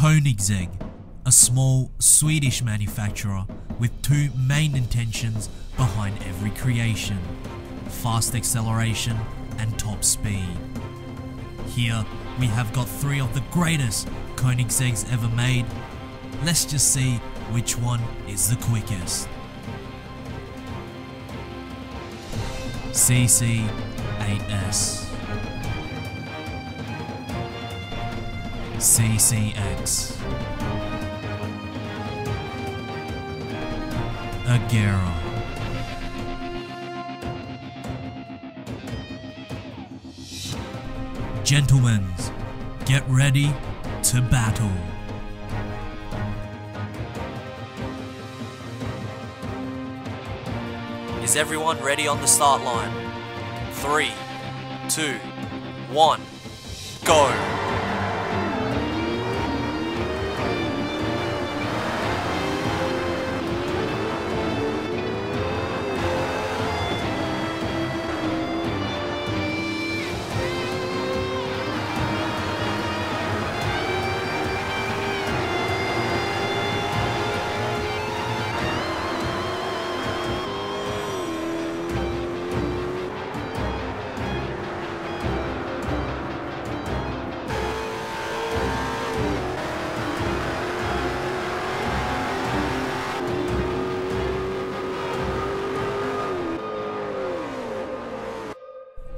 Koenigsegg, a small Swedish manufacturer with two main intentions behind every creation: fast acceleration and top speed. Here we have got three of the greatest Koenigseggs ever made. Let's just see which one is the quickest. CC8S, CCX, Agera, gentlemen, get ready to battle. Is everyone ready on the start line? 3, 2, 1, go!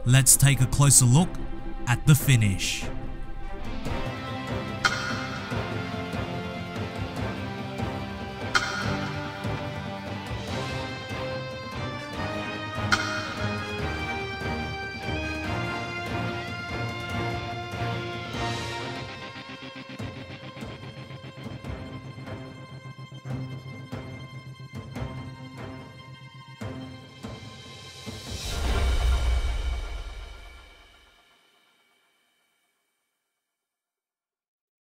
Let's take a closer look at the finish.